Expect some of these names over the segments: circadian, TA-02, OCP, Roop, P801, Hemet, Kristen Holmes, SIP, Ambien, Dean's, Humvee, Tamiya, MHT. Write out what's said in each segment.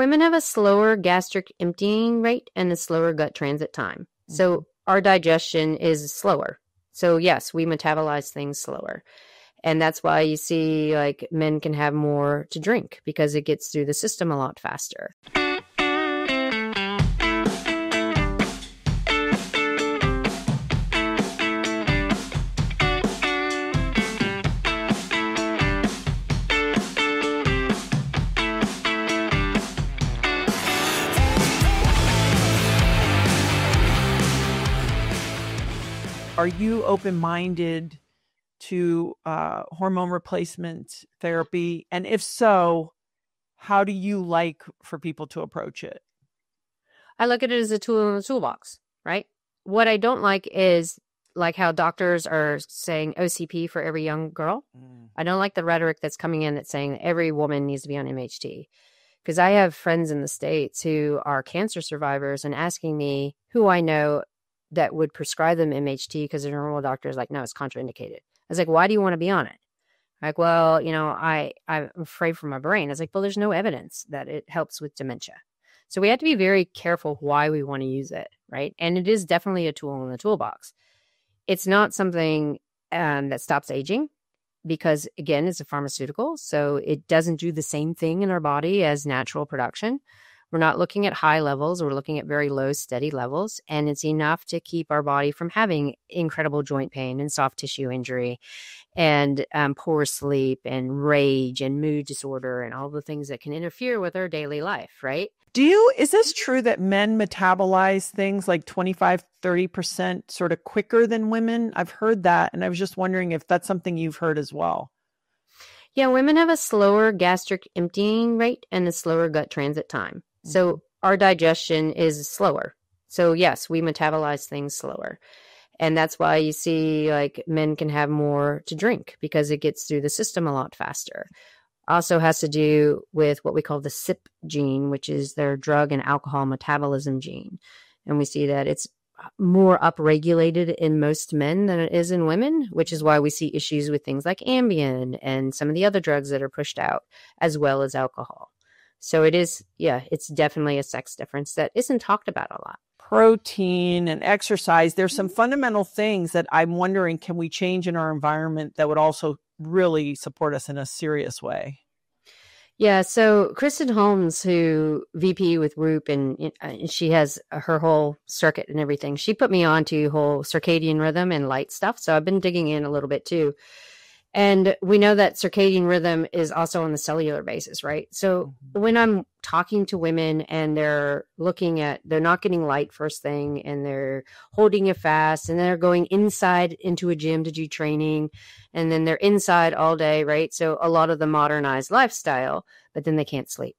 Women have a slower gastric emptying rate and a slower gut transit time. Mm-hmm. So our digestion is slower. So yes, we metabolize things slower. And that's why you see like men can have more to drink because it gets through the system a lot faster. Are you open-minded to hormone replacement therapy? And if so, how do you like for people to approach it? I look at it as a tool in the toolbox, right? What I don't like is like how doctors are saying OCP for every young girl. Mm. I don't like the rhetoric that's coming in that's saying that every woman needs to be on MHT. Because I have friends in the States who are cancer survivors and asking me who I know that would prescribe them MHT because their normal doctor is like, no, it's contraindicated. I was like, why do you want to be on it? Like, well, you know, I'm afraid for my brain. I was like, well, there's no evidence that it helps with dementia. So we have to be very careful why we want to use it, right? And it is definitely a tool in the toolbox. It's not something that stops aging because, again, it's a pharmaceutical. So it doesn't do the same thing in our body as natural production. We're not looking at high levels. We're looking at very low, steady levels. And it's enough to keep our body from having incredible joint pain and soft tissue injury and poor sleep and rage and mood disorder and all the things that can interfere with our daily life, right? Is this true that men metabolize things like 25, 30% sort of quicker than women? I've heard that. And I was just wondering if that's something you've heard as well. Yeah, women have a slower gastric emptying rate and a slower gut transit time. So our digestion is slower. So yes, we metabolize things slower. And that's why you see like men can have more to drink because it gets through the system a lot faster. Also has to do with what we call the SIP gene, which is their drug and alcohol metabolism gene. And we see that it's more upregulated in most men than it is in women, which is why we see issues with things like Ambien and some of the other drugs that are pushed out, as well as alcohol. So it is, yeah, it's definitely a sex difference that isn't talked about a lot. Protein and exercise. There's some fundamental things that I'm wondering, can we change in our environment that would also really support us in a serious way? Yeah. So Kristen Holmes, who VP with Roop, and she has her whole circuit and everything. She put me on to whole circadian rhythm and light stuff. So I've been digging in a little bit too. And we know that circadian rhythm is also on the cellular basis, right? So when I'm talking to women and they're looking at, they're not getting light first thing and they're holding a fast and they're going inside into a gym to do training and then they're inside all day, right? So a lot of the modernized lifestyle, but then they can't sleep.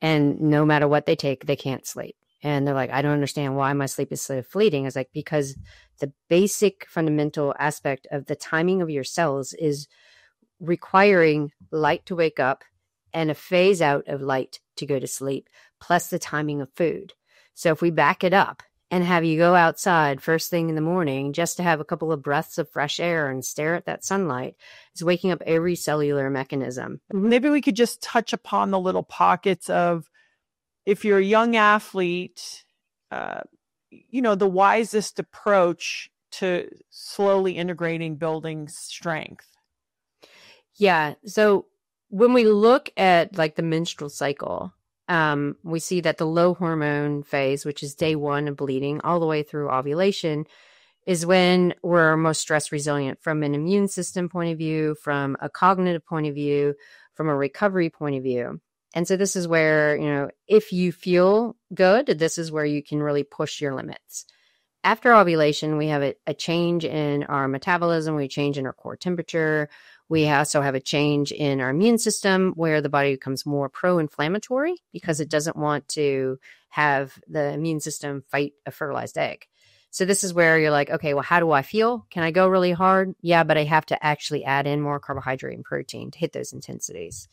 And no matter what they take, they can't sleep. And they're like, I don't understand why my sleep is so fleeting. I was like, because the basic fundamental aspect of the timing of your cells is requiring light to wake up and a phase out of light to go to sleep, plus the timing of food. So if we back it up and have you go outside first thing in the morning just to have a couple of breaths of fresh air and stare at that sunlight, it's waking up every cellular mechanism. Maybe we could just touch upon the little pockets of, if you're a young athlete, you know, the wisest approach to slowly integrating building strength. Yeah. So when we look at like the menstrual cycle, we see that the low hormone phase, which is day one of bleeding all the way through ovulation, is when we're most stress resilient from an immune system point of view, from a cognitive point of view, from a recovery point of view. And so this is where, you know, if you feel good, this is where you can really push your limits. After ovulation, we have a change in our metabolism. We change in our core temperature. We also have a change in our immune system where the body becomes more pro-inflammatory because it doesn't want to have the immune system fight a fertilized egg. So this is where you're like, okay, well, how do I feel? Can I go really hard? Yeah, but I have to actually add in more carbohydrate and protein to hit those intensities.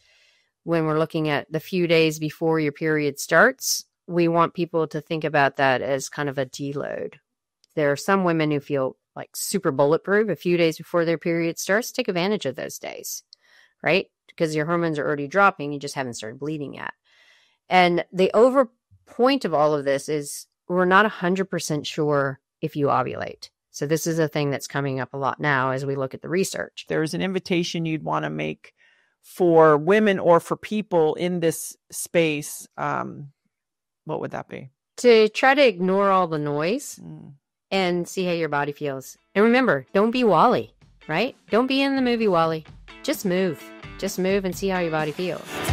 When we're looking at the few days before your period starts, we want people to think about that as kind of a deload. There are some women who feel like super bulletproof a few days before their period starts. Take advantage of those days, right? Because your hormones are already dropping. You just haven't started bleeding yet. And the over point of all of this is we're not 100% sure if you ovulate. So this is a thing that's coming up a lot now as we look at the research. There's an invitation you'd want to make for women or for people in this space. What would that be? To try to ignore all the noise and see how your body feels. And remember, don't be Wall-E, right? Don't be in the movie Wall-E. Just move. Just move and see how your body feels.